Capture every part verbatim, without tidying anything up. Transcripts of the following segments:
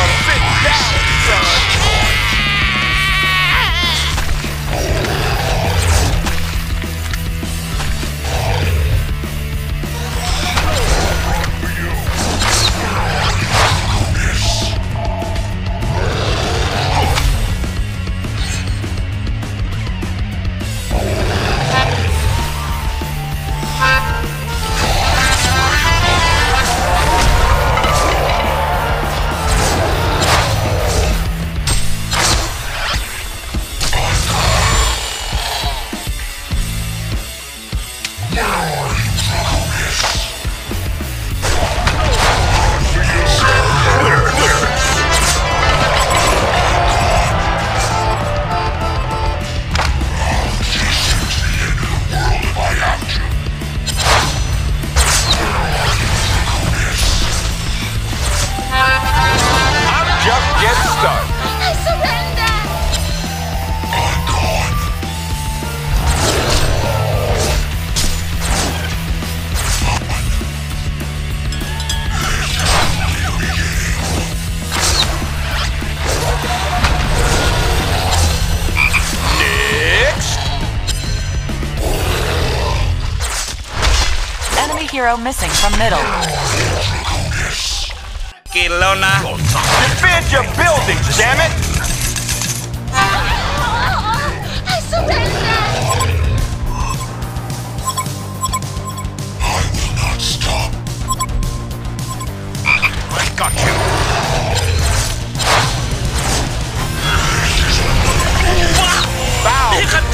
but sit down, hero missing from middle. Kelowna. Defend your buildings, damn it! I surrender! I will not stop. I got you. Wow! This is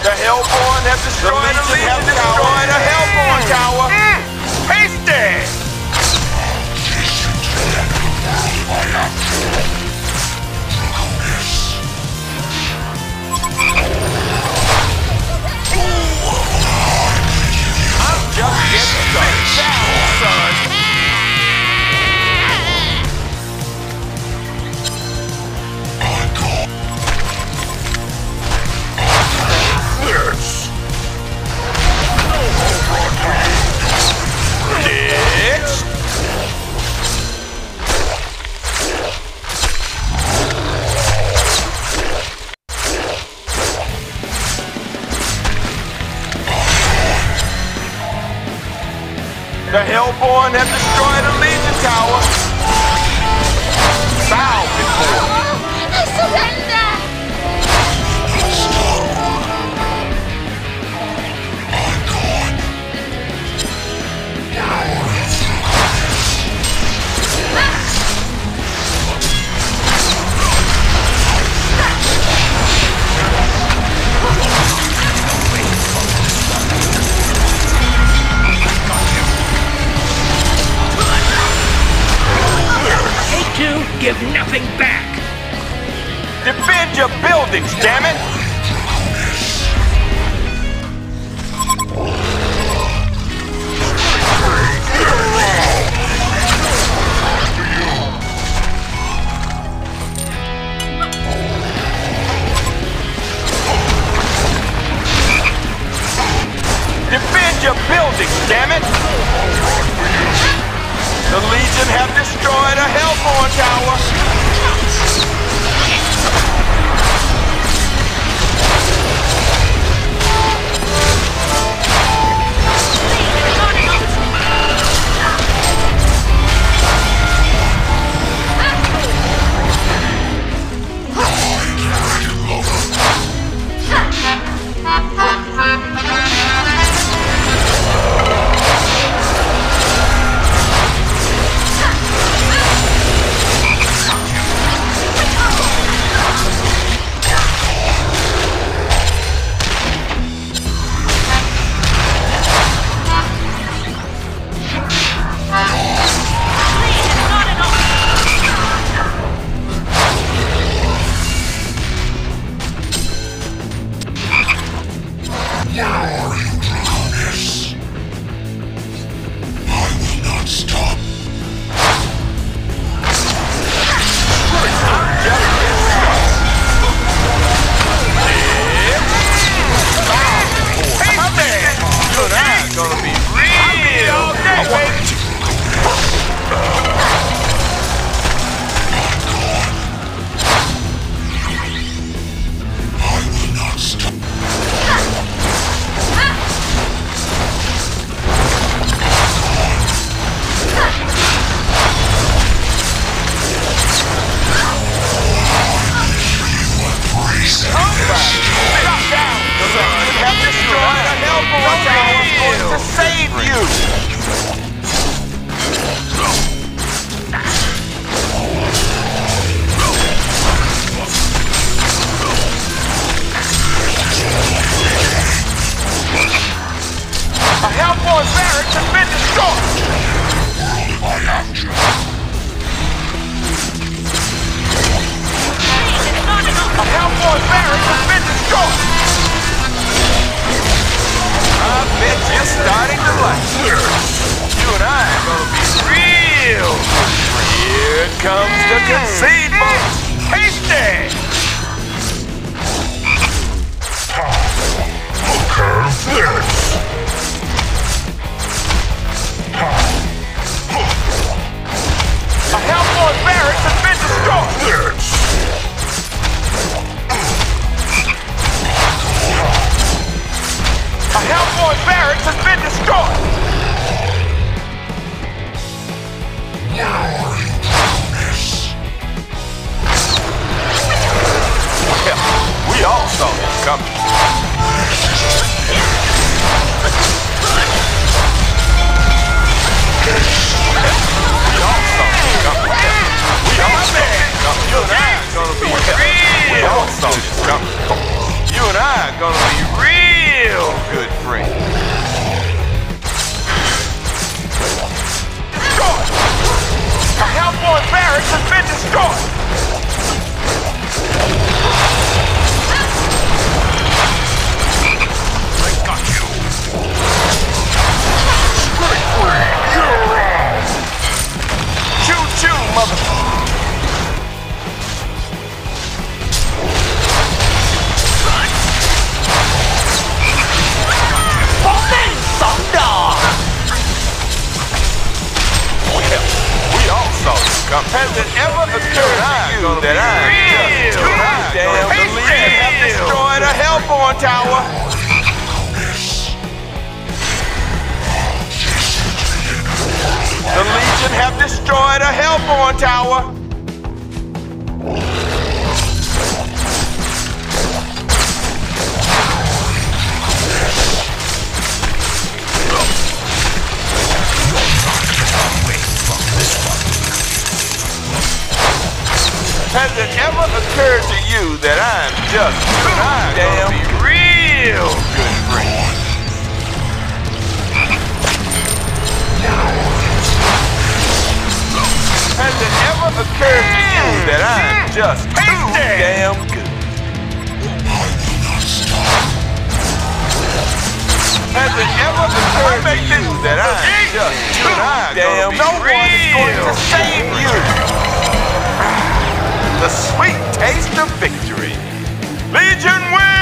the Hellborn have destroyed a Legion Tower. Bow before me. I surrender! Stop. My God. Give nothing back! Defend your buildings, damn it! Defend your buildings, damn it! The Legion have destroyed a Hellborn Tower! Sweet taste of victory. Legion wins!